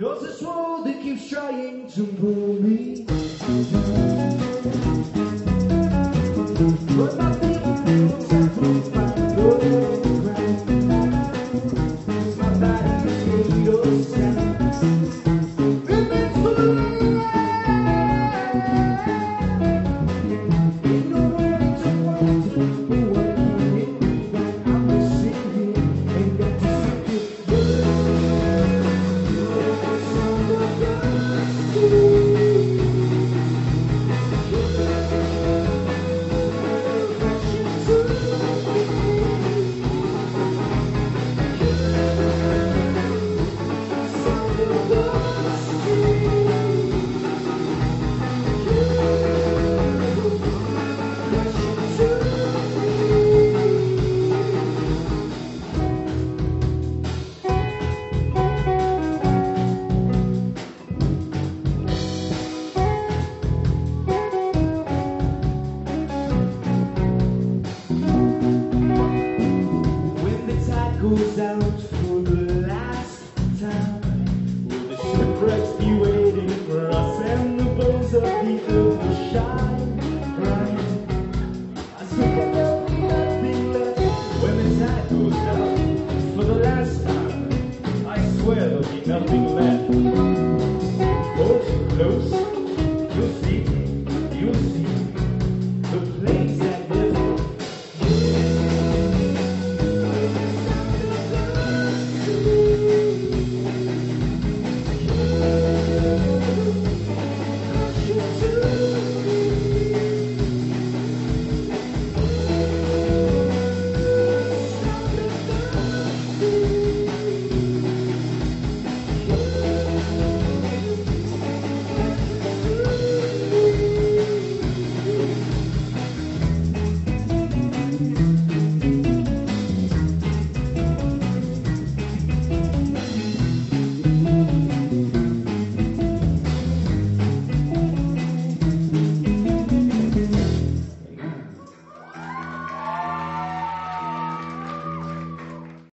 'Cause this world, it keeps trying to pull me, but my feet won't move. My foot on the ground, my body is made of sound. It makes me laugh. Ain't no way to want to be what you hit me when I'm missing you. Ain't got to see it. Goes out for the last time, with the shipwrecks be waiting for us, and the bones of the earth will shine bright. I still got nothing left. When the tide goes out for the last time, I swear there'll be nothing left. Hold close, you'll see, you'll see.